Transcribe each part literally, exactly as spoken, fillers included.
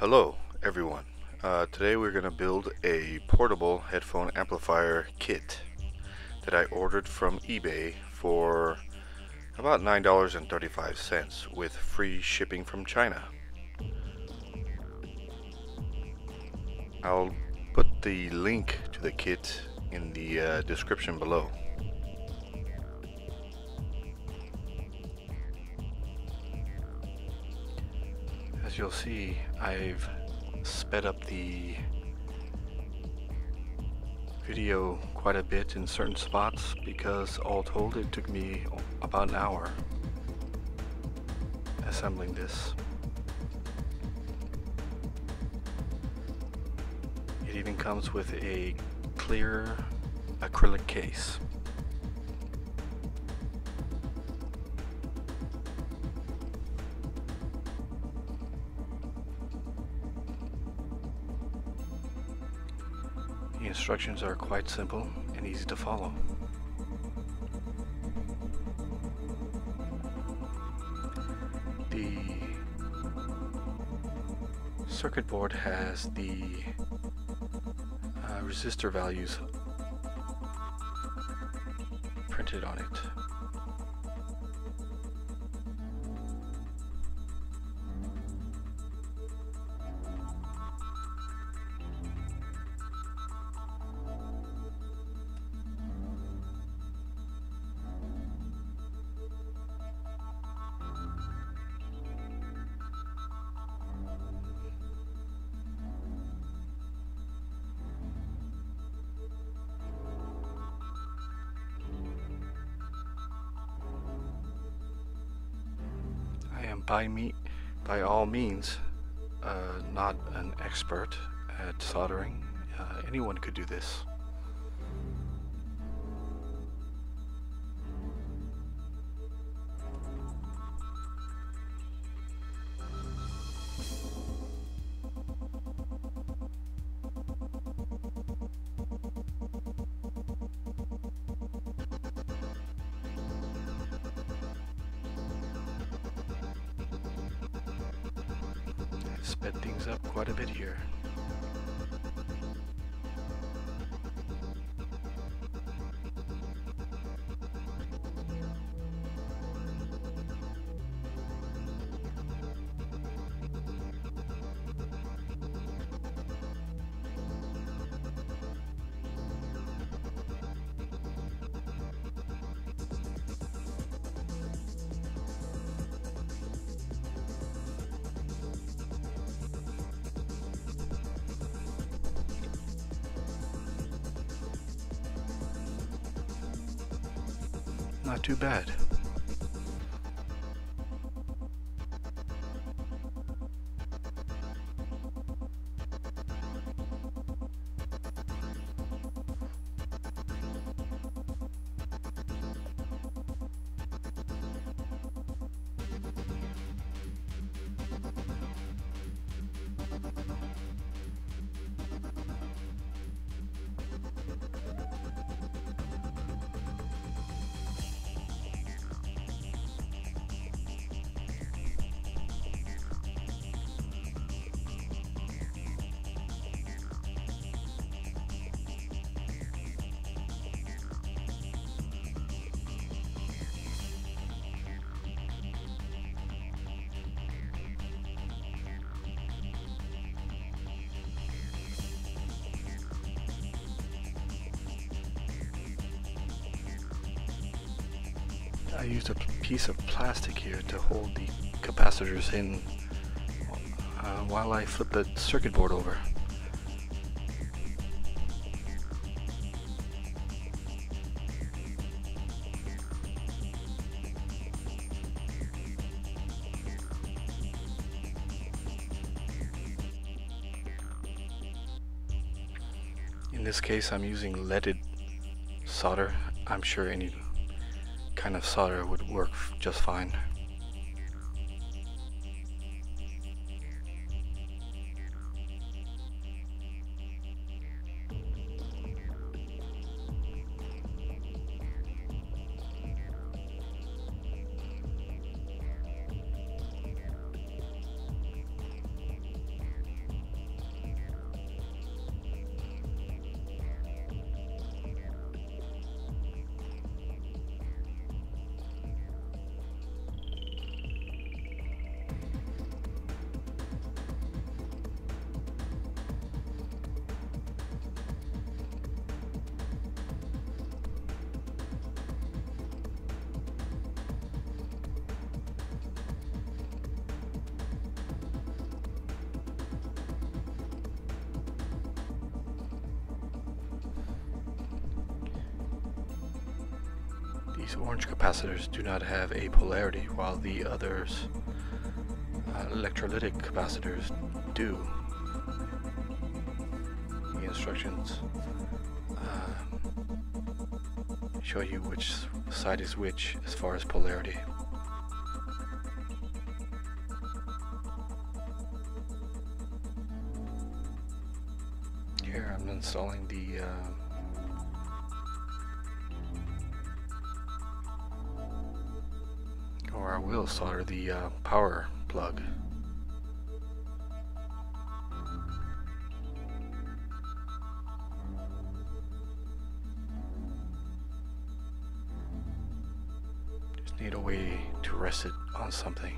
Hello everyone, uh, today we're going to build a portable headphone amplifier kit that I ordered from eBay for about nine dollars and thirty-five cents with free shipping from China. I'll put the link to the kit in the uh, description below. As you'll see, I've sped up the video quite a bit in certain spots because all told it took me about an hour assembling this. It even comes with a clear acrylic case. The instructions are quite simple and easy to follow. The circuit board has the uh, resistor values printed on it. By me, by all means, uh, not an expert at soldering. Uh, anyone could do this. Sped things up quite a bit here. Not too bad. I used a piece of plastic here to hold the capacitors in uh, while I flip the circuit board over. In this case, I'm using leaded solder. I'm sure any kind of solder would work just fine. These orange capacitors do not have a polarity, while the others uh, electrolytic capacitors do. The instructions uh, show you which side is which as far as polarity. Here I'm installing the uh, or I will solder the uh, power plug. Just need a way to rest it on something.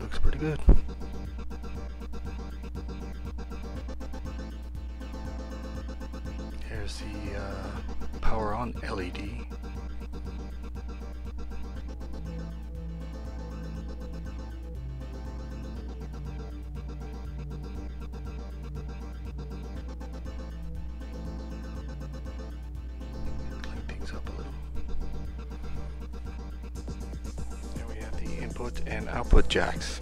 Looks pretty good. Here's the uh, power on L E D. Clean things up a little. There we have the input and output jacks.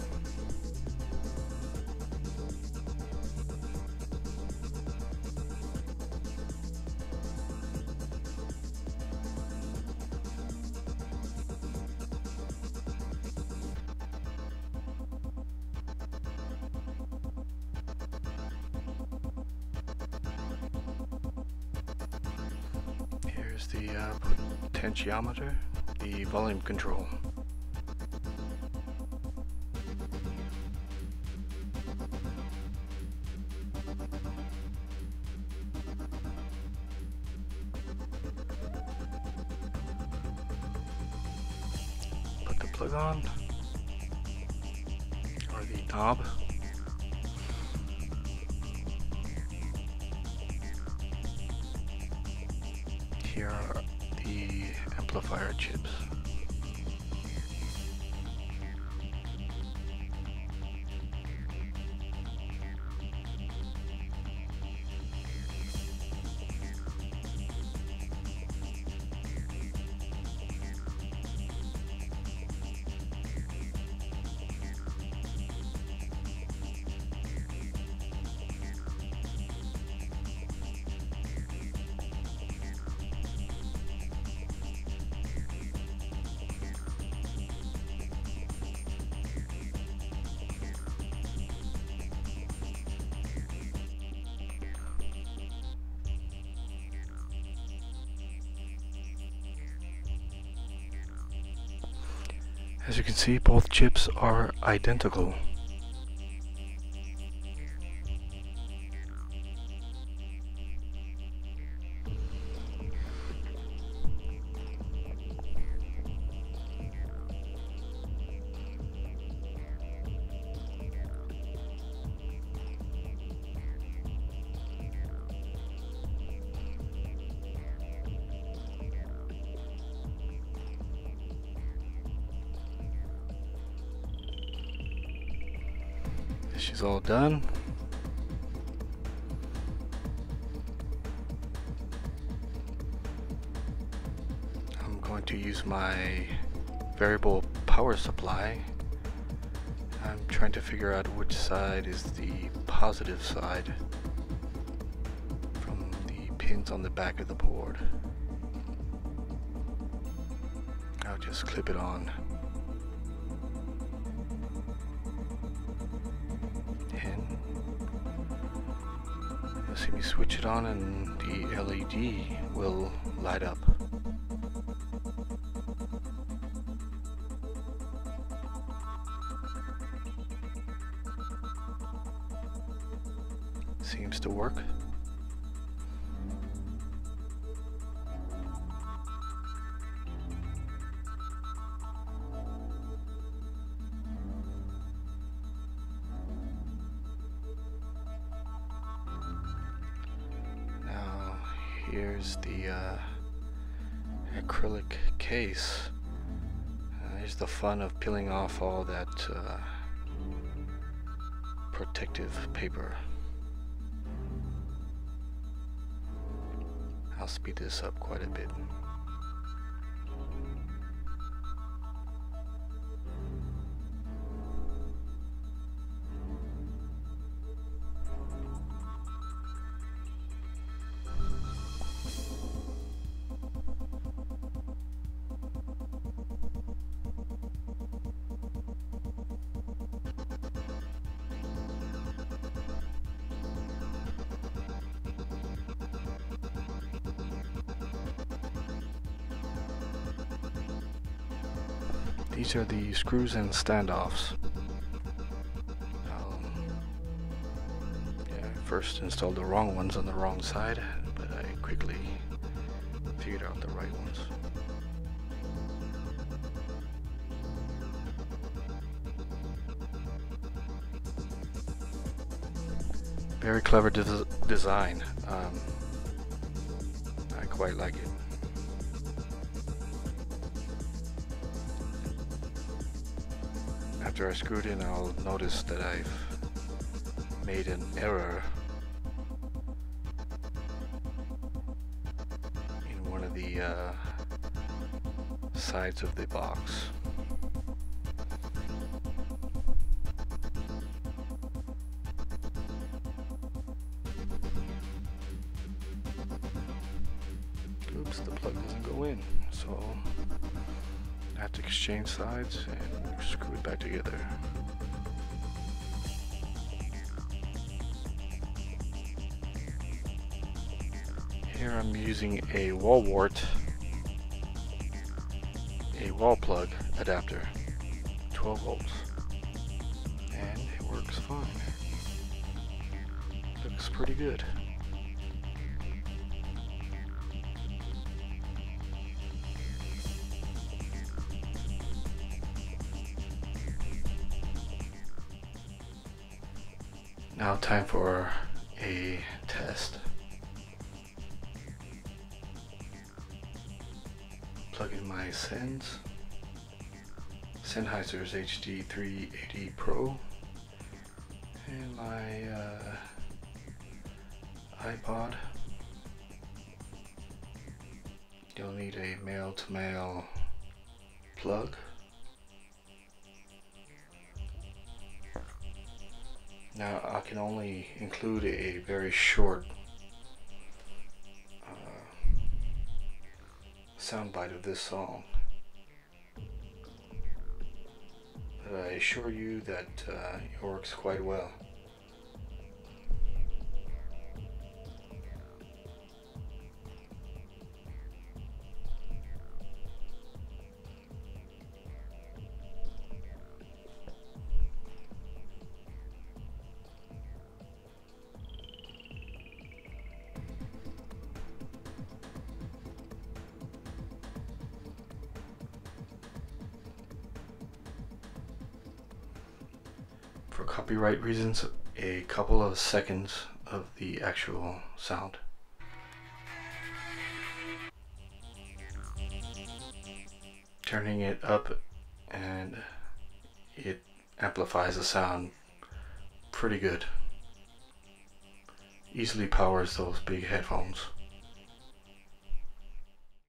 Here's the uh, potentiometer, the volume control. Put the plug on, or the knob. Here are the amplifier chips. As you can see, both chips are identical. She's all done. I'm going to use my variable power supply. I'm trying to figure out which side is the positive side from the pins on the back of the board. I'll just clip it on. See me switch it on and the L E D will light up. Seems to work. here's the uh, acrylic case. Uh, here's the fun of peeling off all that uh, protective paper. I'll speed this up quite a bit. These are the screws and standoffs. Um, yeah, I first installed the wrong ones on the wrong side, but I quickly figured out the right ones. Very clever des design. Um, I quite like it. After I screwed in, I'll notice that I've made an error in one of the uh, sides of the box. Oops, the plug doesn't go in, so I have to exchange sides and screw it back together. Here I'm using a wall wart, a wall plug adapter, twelve volts, and it works fine. Looks pretty good. Now time for a test. Plug in my Senn's, Sennheiser's H D three eighty Pro, and my uh, iPod. You'll need a male-to-male plug. Now I can only include a very short uh, soundbite of this song, but I assure you that uh, it works quite well. For copyright reasons, a couple of seconds of the actual sound. Turning it up and it amplifies the sound pretty good. Easily powers those big headphones.